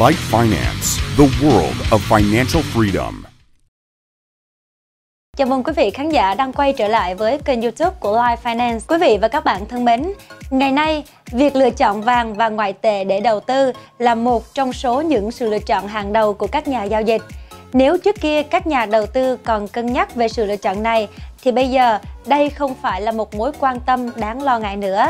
LiteFinance, the world of financial freedom. Chào mừng quý vị khán giả đang quay trở lại với kênh YouTube của LiteFinance. Quý vị và các bạn thân mến, ngày nay, việc lựa chọn vàng và ngoại tệ để đầu tư là một trong số những sự lựa chọn hàng đầu của các nhà giao dịch. Nếu trước kia các nhà đầu tư còn cân nhắc về sự lựa chọn này, thì bây giờ đây không phải là một mối quan tâm đáng lo ngại nữa.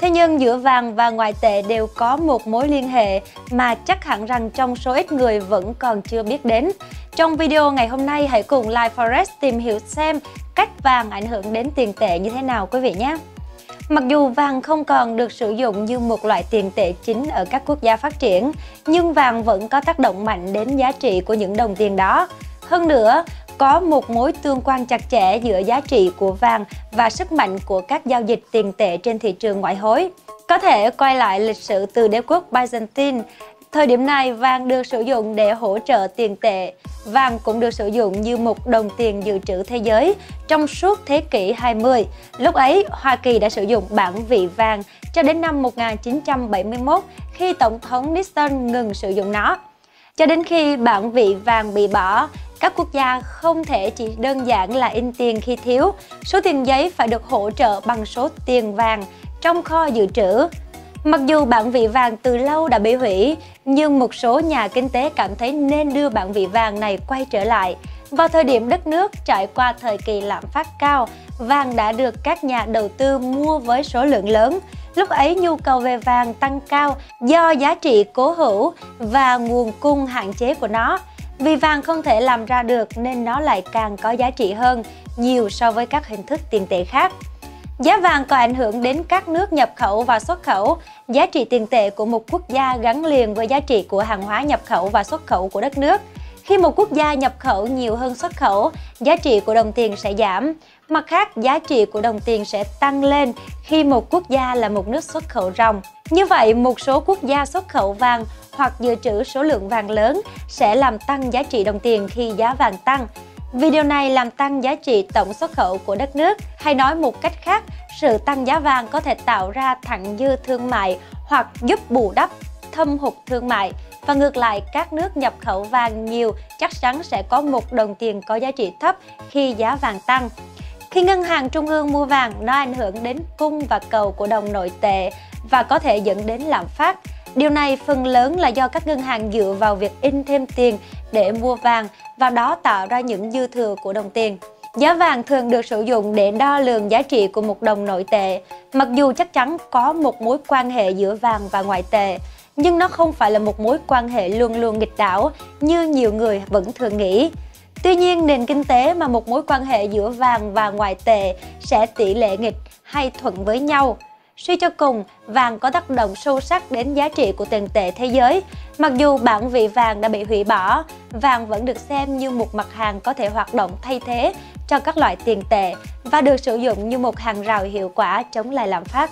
Thế nhưng giữa vàng và ngoại tệ đều có một mối liên hệ mà chắc hẳn rằng trong số ít người vẫn còn chưa biết đến. Trong video ngày hôm nay, hãy cùng LiteFinance tìm hiểu xem cách vàng ảnh hưởng đến tiền tệ như thế nào quý vị nhé. Mặc dù vàng không còn được sử dụng như một loại tiền tệ chính ở các quốc gia phát triển, nhưng vàng vẫn có tác động mạnh đến giá trị của những đồng tiền đó. Hơn nữa, có một mối tương quan chặt chẽ giữa giá trị của vàng và sức mạnh của các giao dịch tiền tệ trên thị trường ngoại hối. Có thể quay lại lịch sử từ đế quốc Byzantine, thời điểm này vàng được sử dụng để hỗ trợ tiền tệ. Vàng cũng được sử dụng như một đồng tiền dự trữ thế giới trong suốt thế kỷ 20. Lúc ấy, Hoa Kỳ đã sử dụng bản vị vàng cho đến năm 1971 khi Tổng thống Nixon ngừng sử dụng nó. Cho đến khi bản vị vàng bị bỏ, các quốc gia không thể chỉ đơn giản là in tiền khi thiếu, số tiền giấy phải được hỗ trợ bằng số tiền vàng trong kho dự trữ. Mặc dù bản vị vàng từ lâu đã bị hủy, nhưng một số nhà kinh tế cảm thấy nên đưa bản vị vàng này quay trở lại. Vào thời điểm đất nước trải qua thời kỳ lạm phát cao, vàng đã được các nhà đầu tư mua với số lượng lớn. Lúc ấy nhu cầu về vàng tăng cao do giá trị cố hữu và nguồn cung hạn chế của nó. Vì vàng không thể làm ra được nên nó lại càng có giá trị hơn nhiều so với các hình thức tiền tệ khác. Giá vàng còn ảnh hưởng đến các nước nhập khẩu và xuất khẩu. Giá trị tiền tệ của một quốc gia gắn liền với giá trị của hàng hóa nhập khẩu và xuất khẩu của đất nước. Khi một quốc gia nhập khẩu nhiều hơn xuất khẩu, giá trị của đồng tiền sẽ giảm. Mặt khác, giá trị của đồng tiền sẽ tăng lên khi một quốc gia là một nước xuất khẩu ròng. Như vậy, một số quốc gia xuất khẩu vàng hoặc dự trữ số lượng vàng lớn sẽ làm tăng giá trị đồng tiền khi giá vàng tăng. Vì điều này làm tăng giá trị tổng xuất khẩu của đất nước. Hay nói một cách khác, sự tăng giá vàng có thể tạo ra thặng dư thương mại hoặc giúp bù đắp thâm hụt thương mại. Và ngược lại, các nước nhập khẩu vàng nhiều chắc chắn sẽ có một đồng tiền có giá trị thấp khi giá vàng tăng. Khi ngân hàng trung ương mua vàng, nó ảnh hưởng đến cung và cầu của đồng nội tệ và có thể dẫn đến lạm phát. Điều này phần lớn là do các ngân hàng dựa vào việc in thêm tiền để mua vàng và đó tạo ra những dư thừa của đồng tiền. Giá vàng thường được sử dụng để đo lường giá trị của một đồng nội tệ. Mặc dù chắc chắn có một mối quan hệ giữa vàng và ngoại tệ, nhưng nó không phải là một mối quan hệ luôn luôn nghịch đảo như nhiều người vẫn thường nghĩ. Tuy nhiên, nền kinh tế mà một mối quan hệ giữa vàng và ngoại tệ sẽ tỷ lệ nghịch hay thuận với nhau. Suy cho cùng, vàng có tác động sâu sắc đến giá trị của tiền tệ thế giới. Mặc dù bản vị vàng đã bị hủy bỏ, vàng vẫn được xem như một mặt hàng có thể hoạt động thay thế cho các loại tiền tệ và được sử dụng như một hàng rào hiệu quả chống lại lạm phát.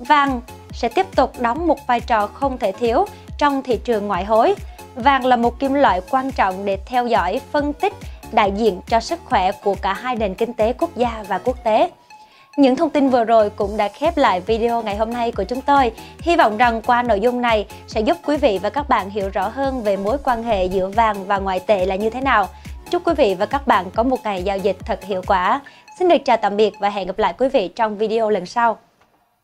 Vàng sẽ tiếp tục đóng một vai trò không thể thiếu trong thị trường ngoại hối. Vàng là một kim loại quan trọng để theo dõi, phân tích, đại diện cho sức khỏe của cả hai nền kinh tế quốc gia và quốc tế. Những thông tin vừa rồi cũng đã khép lại video ngày hôm nay của chúng tôi. Hy vọng rằng qua nội dung này sẽ giúp quý vị và các bạn hiểu rõ hơn về mối quan hệ giữa vàng và ngoại tệ là như thế nào. Chúc quý vị và các bạn có một ngày giao dịch thật hiệu quả. Xin được chào tạm biệt và hẹn gặp lại quý vị trong video lần sau.